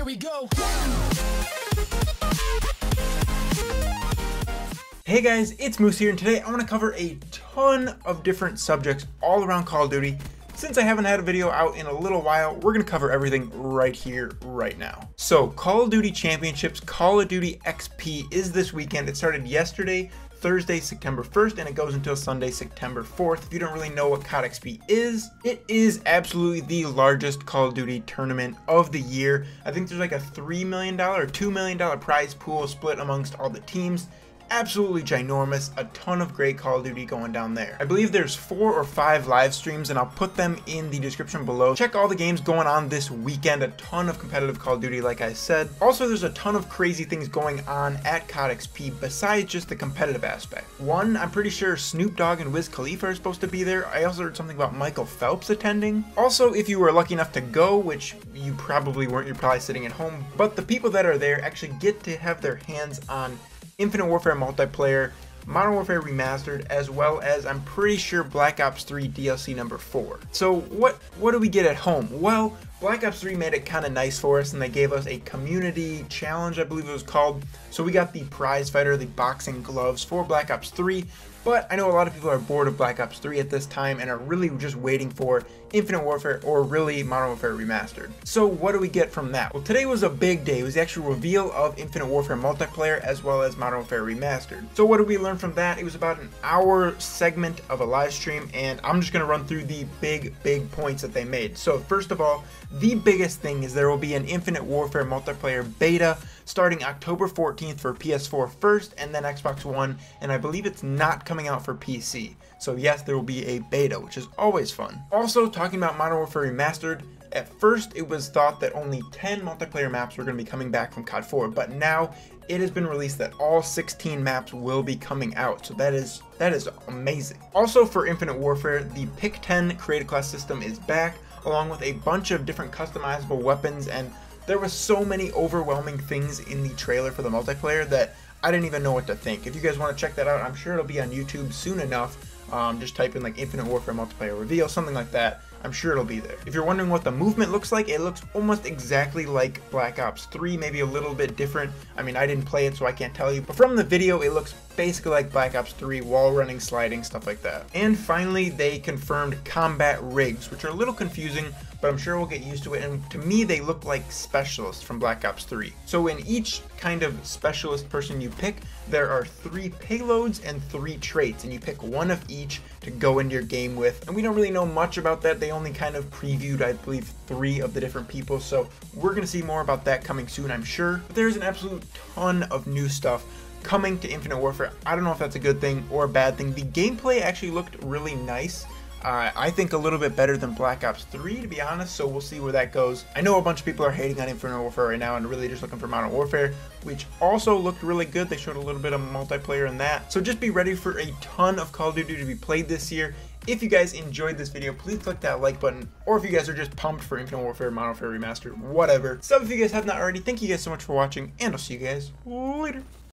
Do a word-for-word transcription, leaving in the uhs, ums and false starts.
Here we go. Hey guys, it's Moose here, and today I want to cover a ton of different subjects all around Call of Duty. Since I haven't had a video out in a little while, we're going to cover everything right here, right now. So Call of Duty Championships, Call of Duty X P is this weekend. It started yesterday, Thursday, September first, and it goes until Sunday, September fourth. If you don't really know what C O D X P is, it is absolutely the largest Call of Duty tournament of the year. I think there's like a three million dollars or two million dollars prize pool split amongst all the teams. Absolutely ginormous, a ton of great Call of Duty going down there. I believe there's four or five live streams, and I'll put them in the description below. Check all the games going on this weekend, a ton of competitive Call of Duty like I said. Also, there's a ton of crazy things going on at C O D X P besides just the competitive aspect. One, I'm pretty sure Snoop Dogg and Wiz Khalifa are supposed to be there. I also heard something about Michael Phelps attending. Also, if you were lucky enough to go, which you probably weren't, you're probably sitting at home, but the people that are there actually get to have their hands on Infinite Warfare Multiplayer, Modern Warfare Remastered, as well as, I'm pretty sure, Black Ops three D L C number four. So what what do we get at home? Well, Black Ops three made it kind of nice for us, and they gave us a community challenge, I believe it was called. So we got the prize fighter, the boxing gloves for Black Ops three, but I know a lot of people are bored of Black Ops three at this time and are really just waiting for Infinite Warfare or really Modern Warfare Remastered. So what do we get from that? Well, today was a big day. It was the actual reveal of Infinite Warfare Multiplayer as well as Modern Warfare Remastered. So what did we learn from that? It was about an hour segment of a live stream, and I'm just gonna run through the big, big points that they made. So first of all, the biggest thing is there will be an Infinite Warfare multiplayer beta starting October fourteenth for P S four first, and then Xbox One, and I believe it's not coming out for P C. So yes, there will be a beta, which is always fun. Also, talking about Modern Warfare Remastered, at first it was thought that only ten multiplayer maps were going to be coming back from C O D four, but now it has been released that all sixteen maps will be coming out, so that is that is amazing. Also, for Infinite Warfare, the Pick ten Create-A-Class system is back, along with a bunch of different customizable weapons, and there was so many overwhelming things in the trailer for the multiplayer that I didn't even know what to think. If you guys want to check that out, I'm sure it'll be on YouTube soon enough. Um, just type in like Infinite Warfare multiplayer reveal, something like that. I'm sure it'll be there. If you're wondering what the movement looks like, it looks almost exactly like Black Ops three, maybe a little bit different. I mean, I didn't play it, so I can't tell you, but from the video, it looks basically like Black Ops three, wall running, sliding, stuff like that. And finally, they confirmed combat rigs, which are a little confusing, but I'm sure we'll get used to it. And to me, they look like specialists from Black Ops three. So in each kind of specialist person you pick, there are three payloads and three traits, and you pick one of each to go into your game with. And we don't really know much about that. They only kind of previewed, I believe, three of the different people, so we're gonna see more about that coming soon, I'm sure. But there's an absolute ton of new stuff coming to Infinite Warfare. I don't know if that's a good thing or a bad thing. The gameplay actually looked really nice. Uh, I think a little bit better than Black Ops three, to be honest, so we'll see where that goes. I know a bunch of people are hating on Infinite Warfare right now and really just looking for Modern Warfare, which also looked really good. They showed a little bit of multiplayer in that. So just be ready for a ton of Call of Duty to be played this year. If you guys enjoyed this video, please click that like button, or if you guys are just pumped for Infinite Warfare, Modern Warfare Remastered, whatever. Sub if you guys have not already. Thank you guys so much for watching, and I'll see you guys later.